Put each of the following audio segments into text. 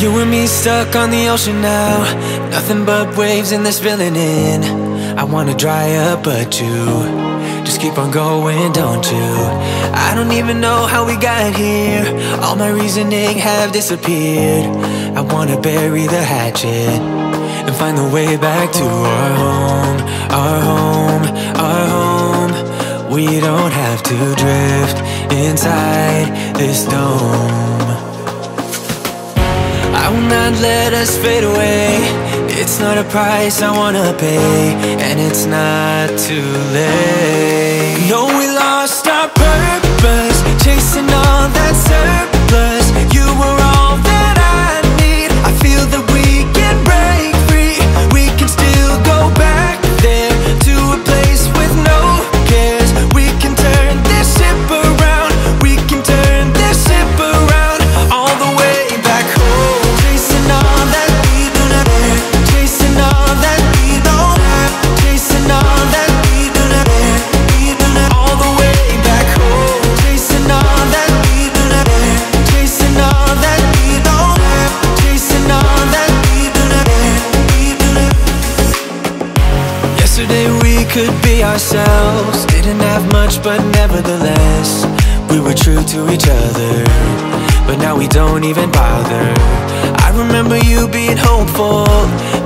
You and me stuck on the ocean now, nothing but waves and they're spilling in. I wanna dry up, but you just keep on going, don't you? I don't even know how we got here. All my reasoning have disappeared. I wanna bury the hatchet and find the way back to our home, our home, our home. We don't have to drift inside this dome. I will not let us fade away. It's not a price I wanna pay, and it's not too late. No, we lost our purpose, chasing all that surplus. You were all that I need. I feel that we can break free. We can still go back there, to a place with no cares. We can turn this ship around. We can turn this ship around, all the way back home. Could be ourselves, didn't have much, but nevertheless we were true to each other, but now we don't even bother. I remember you being hopeful,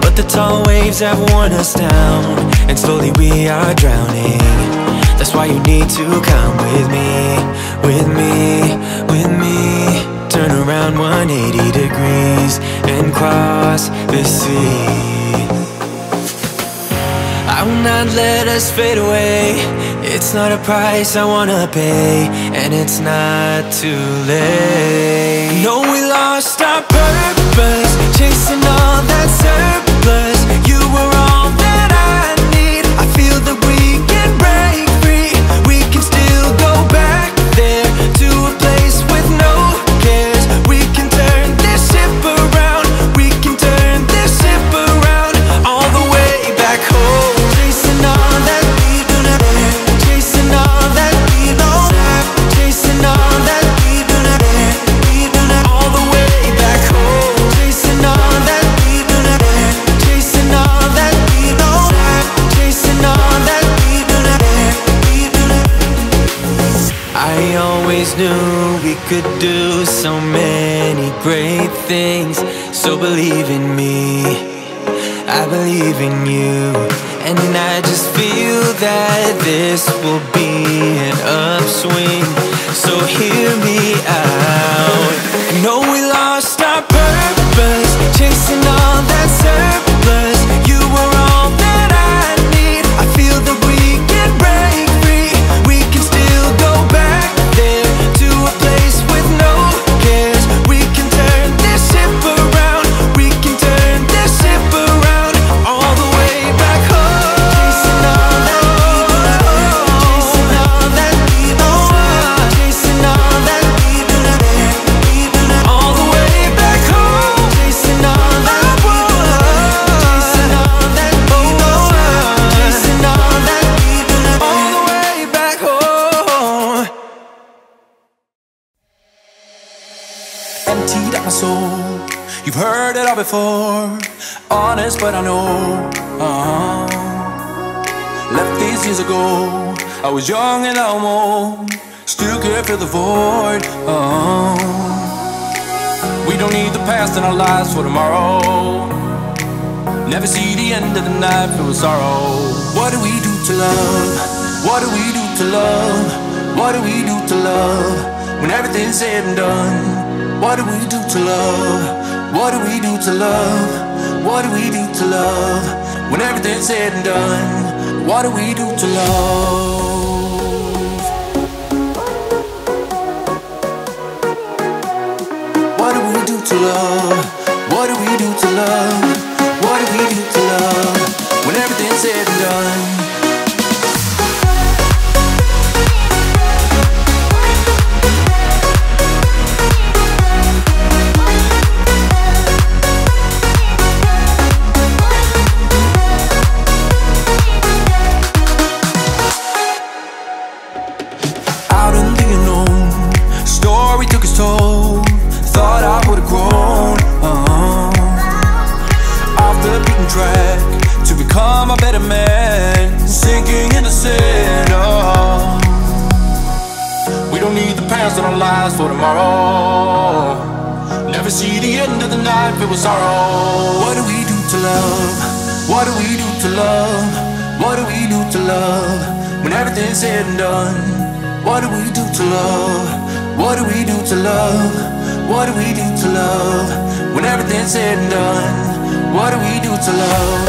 but the tall waves have worn us down, and slowly we are drowning. That's why you need to come with me, with me, with me. Turn around 180 degrees and cross the sea. I will not let us fade away. It's not a price I wanna pay, and it's not too late. No, we lost our purpose, chasing all that surplus. You were all that I need. I feel that we can break free. We can still go back there, to a place with no cares. We can turn this ship around. We can turn this ship around, all the way back home. Knew we could do so many great things, so believe in me, I believe in you. And I just feel that this will be an upswing, so hear me out. I know we lost our purpose, chasing all that surplus. You were all that I need. I feel that we can break free. We can still go back there, a place with no cares. We can turn this ship around. We can turn this ship around, all the way back home. Chasing all that needle, chasing all that needle, chasing all that needle, all the way back home. Chasing all that needle, chasing all that needle, chasing all that needle, all the way back home. Emptied out my soul, you've heard it all before. Honest, but I know. Left these years ago, I was young and I'm old, still can't fill the void. We don't need the past in our lives for tomorrow. Never see the end of the night with sorrow. What do we do to love? What do we do to love? What do we do to love when everything's said and done? What do we do to love? What do we do to love? What do we do to love when everything's said and done? What do we do to love? What do we do to love? What do we do to love? What do we do to love when everything's said and done? Told, thought I would've grown. time it was sorrow. What do we do to love? What do we do to love? What do we do to love? When everything's said and done, what do we do to love? What do we do to love? What do we do to love? When everything's said and done, what do we do to love?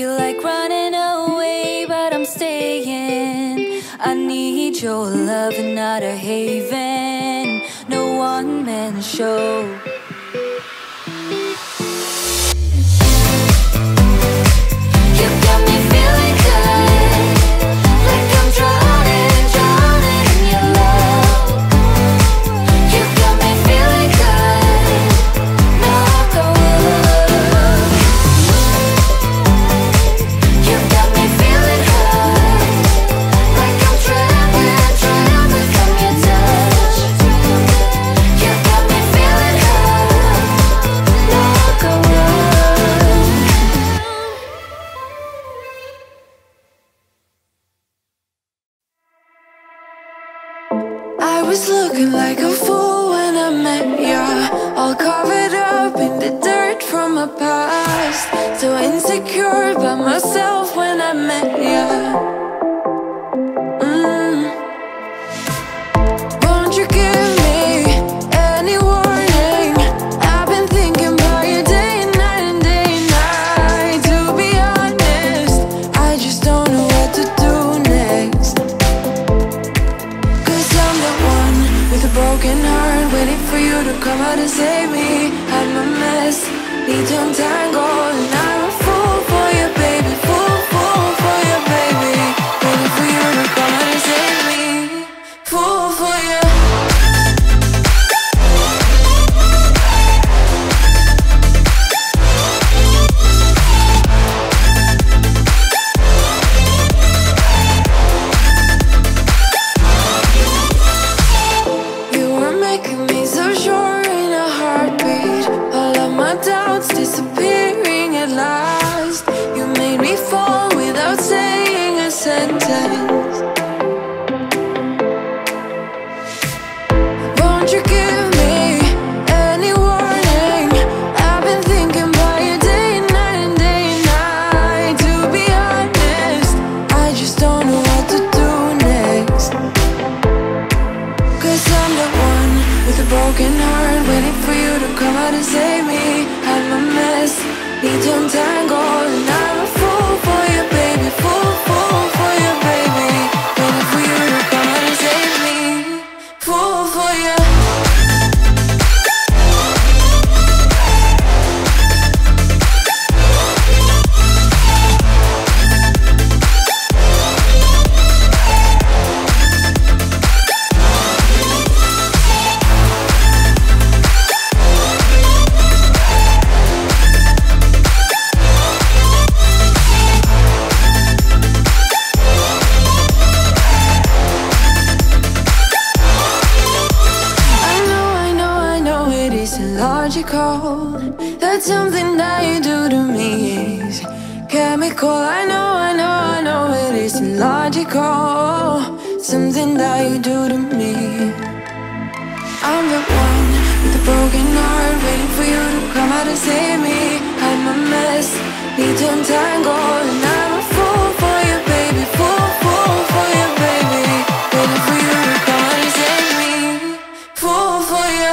feel like running away, but I'm staying. I need your love and not a haven, no one-man show. I was looking like a fool when I met ya, all covered up in the dirt from my past. So insecure by myself when I met ya. Won't you give me any warning? I've been thinking about you day and night and day and night. To be honest, I just don't know what to do next. 'Cause I'm the one with a broken heart, waiting for you to come out and save me. I'm a mess, need to untangle, and I'm a fool for you, baby. Fool, fool for you, baby. Waiting for you to come out and save me. Fool for you. That's something that you do to me is chemical. I know it is illogical, something that you do to me. I'm the one with a broken heart, waiting for you to come out and save me. I'm a mess, need to untangle, and I'm a fool for you, baby. Fool, fool for you, baby. Waiting for you to come out and save me. Fool for you.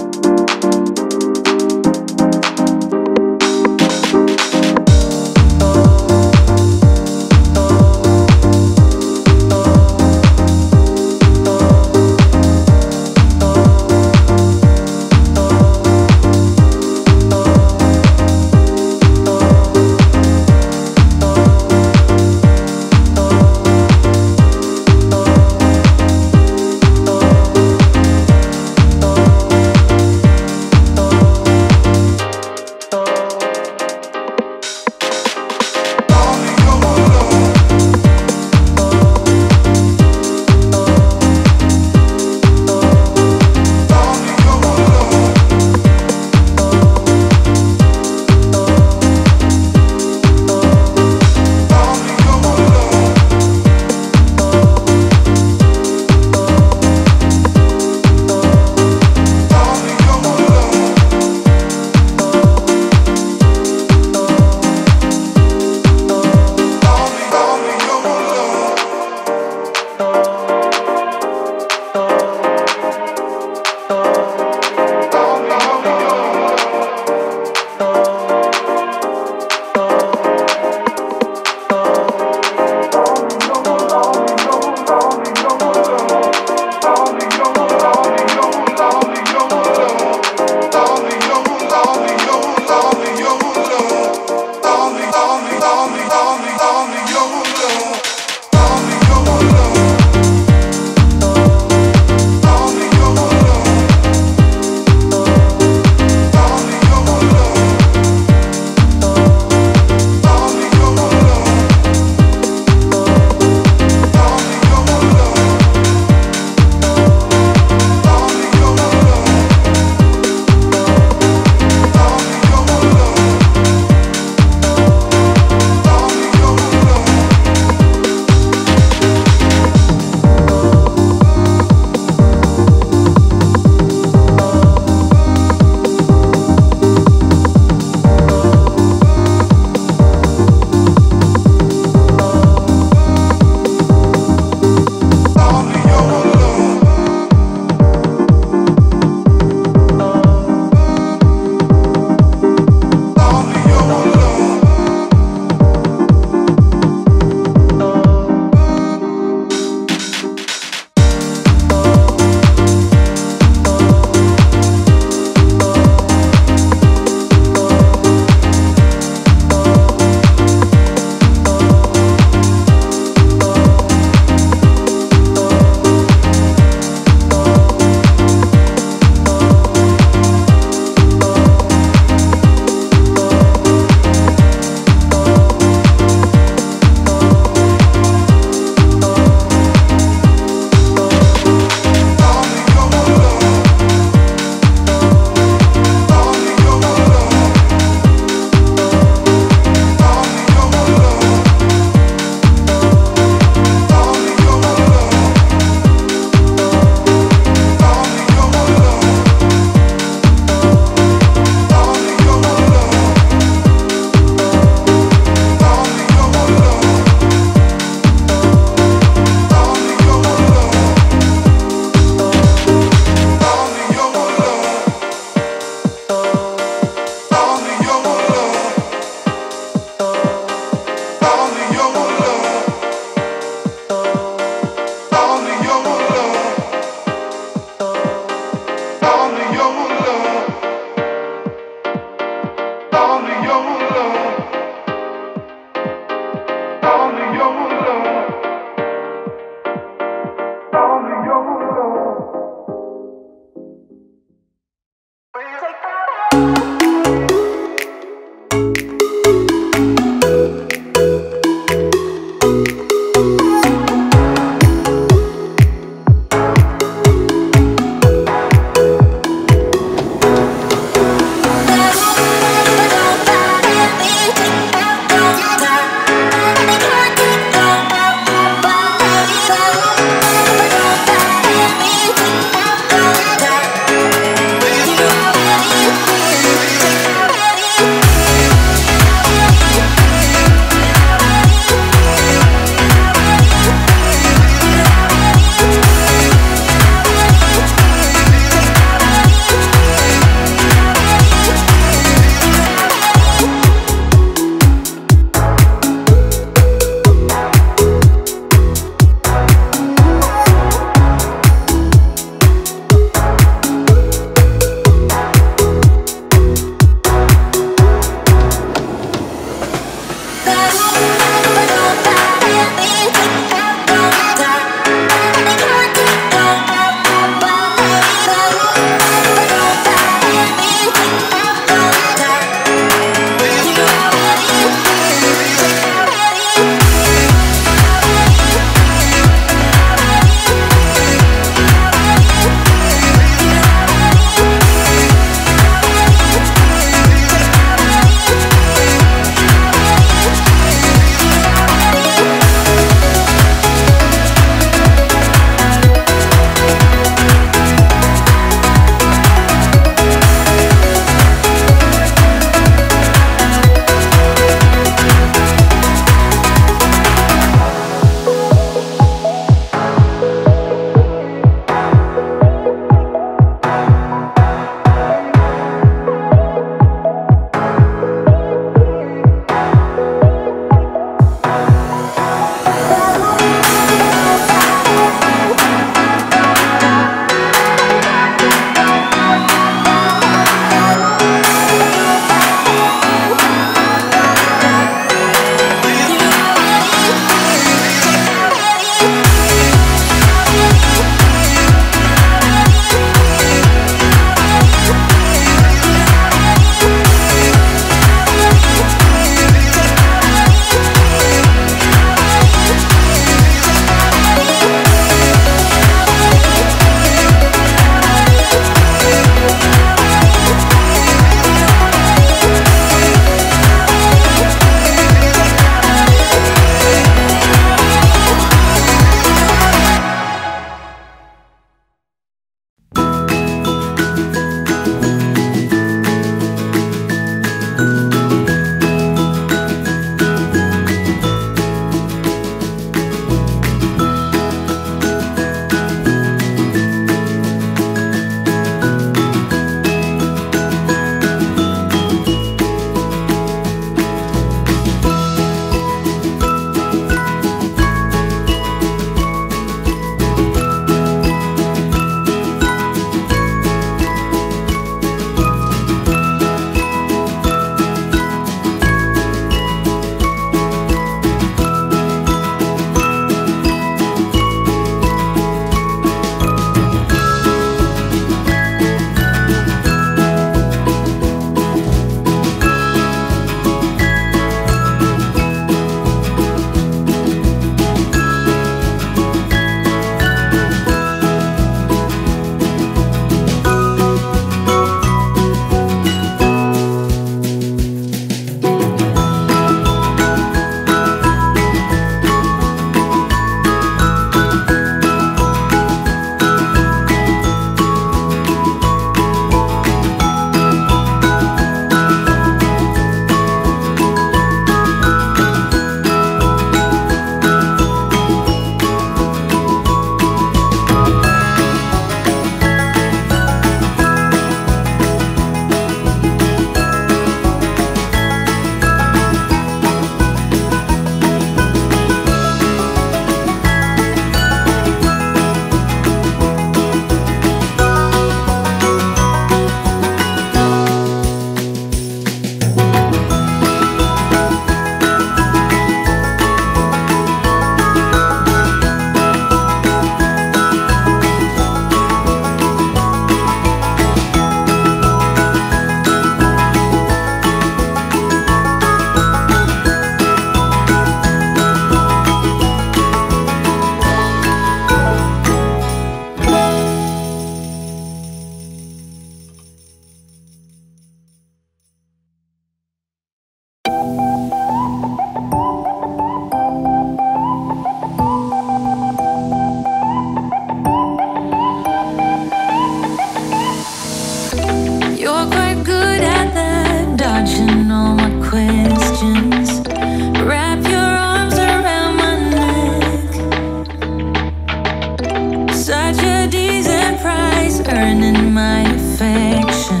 earning my affection.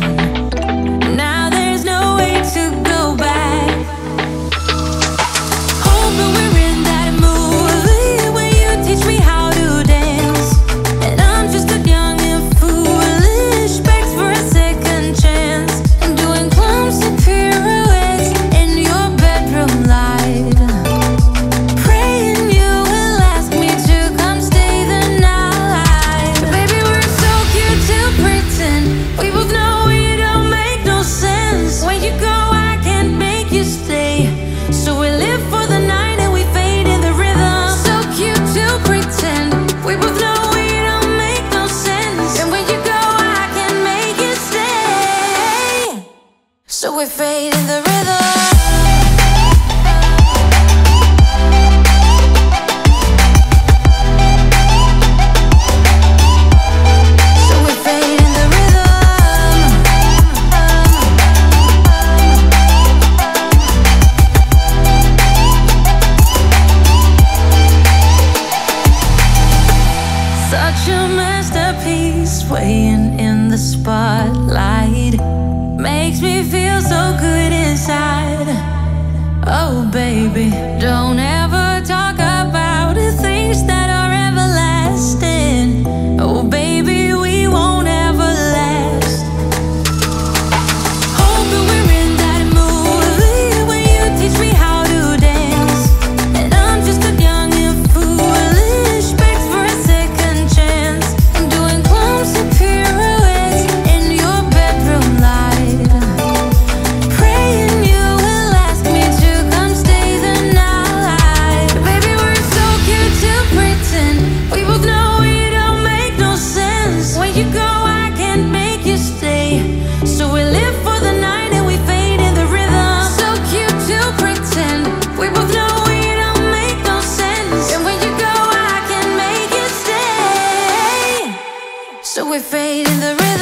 Now there's no way to go back. Hoping we're in that movie where you teach me how to dance, and I'm just a young and foolish, begs for a second chance. I'm doing clumps and pirouettes in your bedroom light. So we fade in the rhythm. Such a masterpiece, weighing in the spotlight, makes me feel so good inside. Oh baby, don't ever talk about the things that are everlasting. Oh baby, we won't ever last. Hoping we're in that movie where you teach me how to dance, and I'm just a young and foolish, begs for a second chance. I'm doing clumps and pirouettes in your bedroom light. So we fade in the rhythm.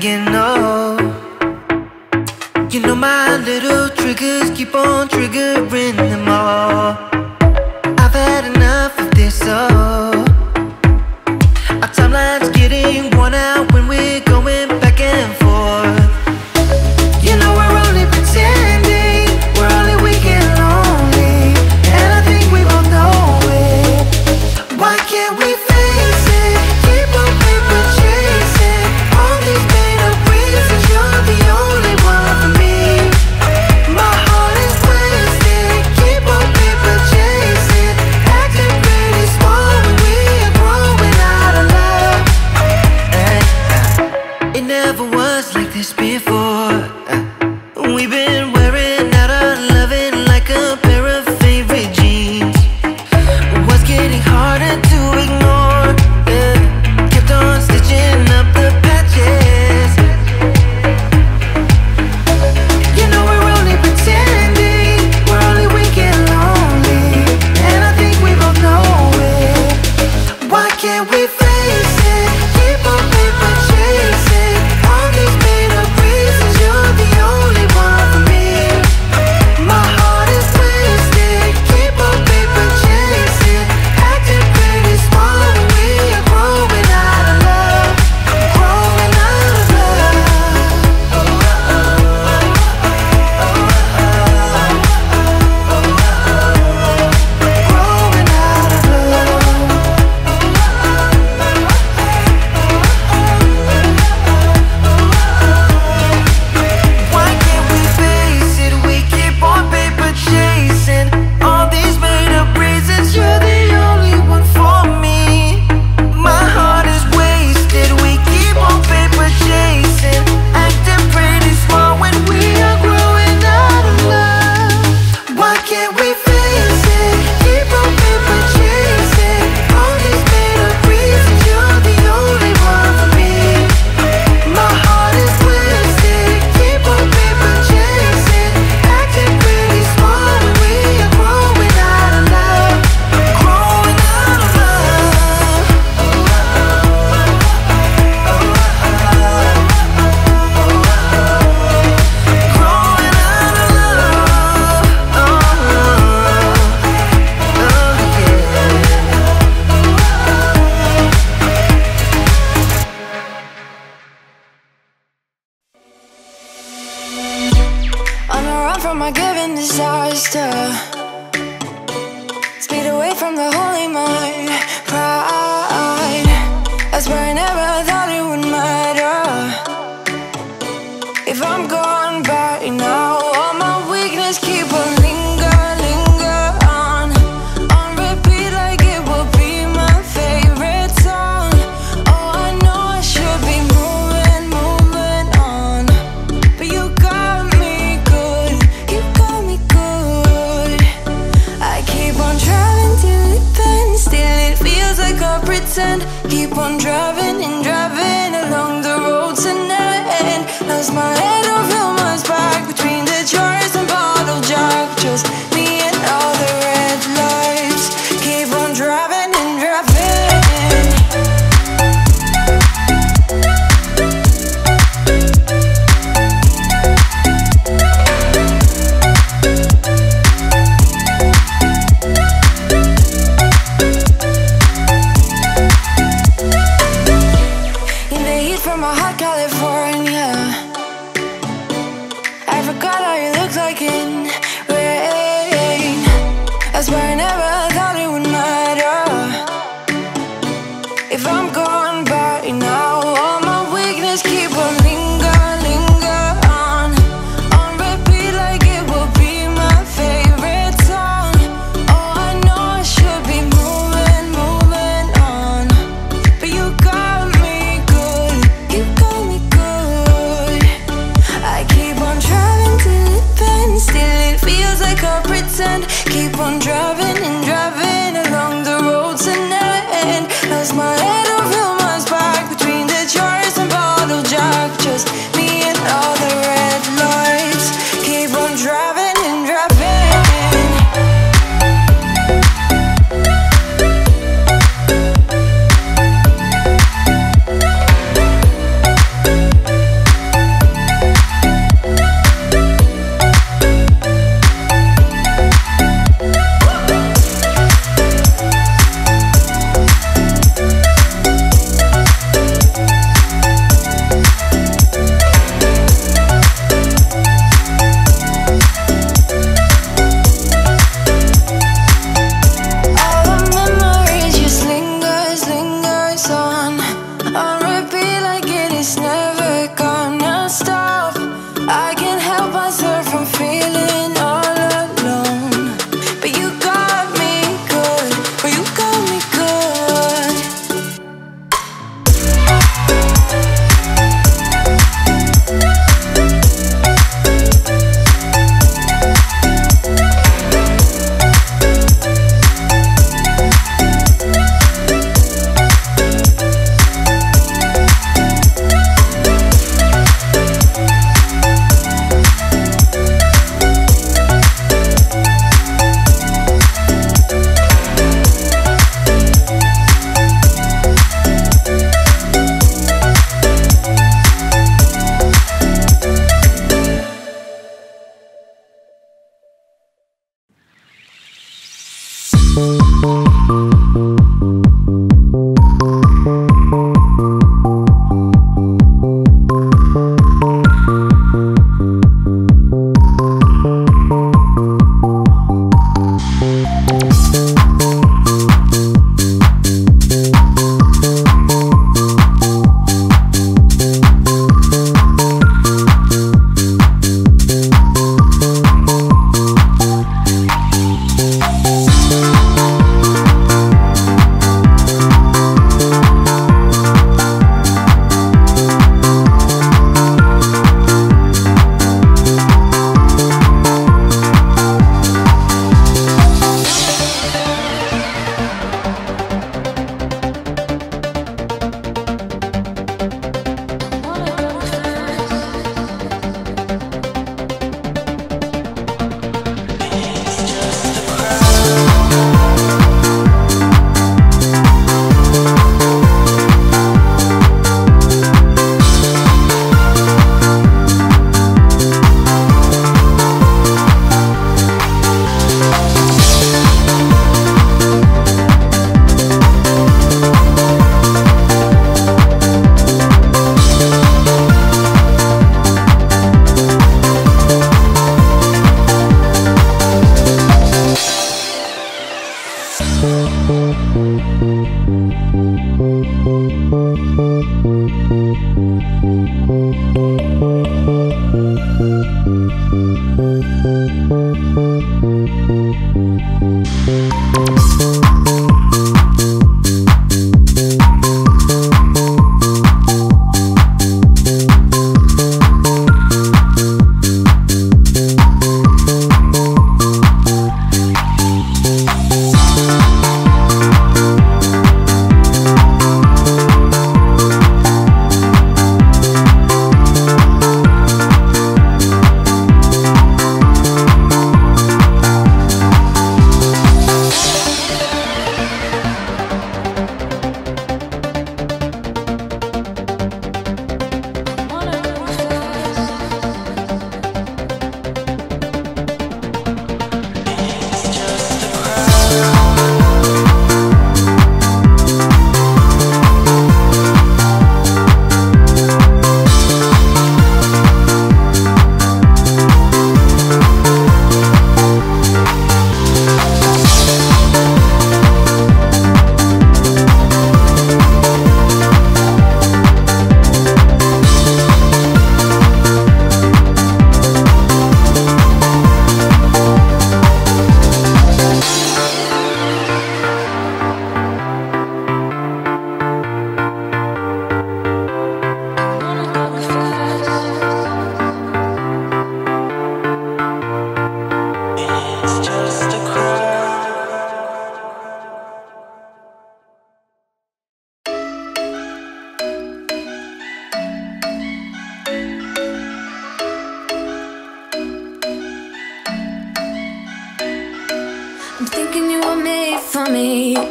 thinking, oh, you know my little triggers keep on triggering them all. I've had enough of this, oh. Our timeline's getting worn out when we're going back and forth. You know we're only pretending, we're only weak and lonely, and I think we both know it. Why can't we face it? Keep on paper chasing all these made-up reasons. You're the only one for me. My heart is wasted. Keep on paper chasing, acting pretty small when we're growing out of love. It never was like this before. We've been wearing out our loving like a pair of favorite jeans. What's getting harder to ignore? Kept on stitching up the patches. You know we're only pretending, we're only weak and lonely, and I think we both know it. Why can't we face it? Keep on paper chasing all these made up reasons. You're the only one for me. My heart is wasted. Keep on paper chasing, acting pretty small when we are growing out of love, growing out of love. Growing out of love. Why can't we face it? We keep on paper chasing all these made up reasons. You're the only one for me. My heart is wasted. We keep on paper chasing, acting pretty small when we are growing out of love. Why can't we face it? Keep on paper chasing all these made up reasons. You're the only one for me. My heart is wasted. Keep on paper chasing, acting pretty small when we are growing out of love, growing out of love. Growing out of love. Oh, yeah. On the run from my given disaster, speed away from the holy mind. Pride, that's where I never thought it would matter. If I'm gone by now, all my weakness keep on linger on repeat like it will be my favorite song. Oh, I know I should be moving on, but you got me good, you got me good. I keep on driving till it bends, till it feels like I pretend. Keep on driving and driving along the road tonight. Lost my head over my back between the jars and bottle jack. Just me and all the red lights. Keep on driving and driving. In the heat from a hot California, I forgot how you looked like in rain. That's where I never thought it would matter. If I'm gone by now, all my weakness keep on linger on repeat like it will be my favorite song. Oh, I know I should be moving on, but you got me good, you got me good. I keep on driving till it bends, till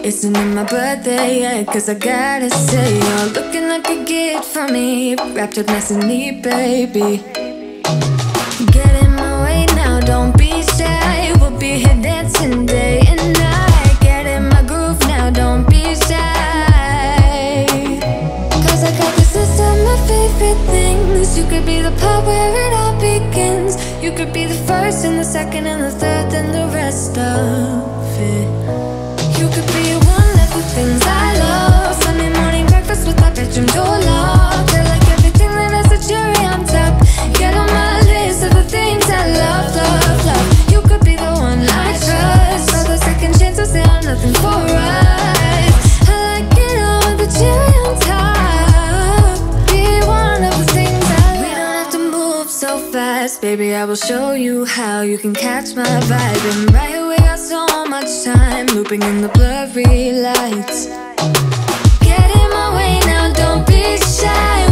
Isn't it my birthday yet? Cause I gotta say, you're looking like a gift for me, wrapped up nice and neat, baby. Get in my way now, don't be shy, we'll be here dancing day and night. Get in my groove now, don't be shy, cause I got this list of my favorite things. You could be the part where it all begins. You could be the first and the second and the third and the rest of it. You could be one of the things I love. Sunday morning breakfast with my bedroom door locked. Feel like everything that has a cherry on top. Get on my list of the things I love, love, love. You could be the one I trust. All the second chances, they are nothing for us. I like it all with the cherry on top. Be one of the things I love. We don't have to move so fast, baby, I will show you how. You can catch my vibe and right away. So much time looping in the blurry lights. Get in my way now, don't be shy.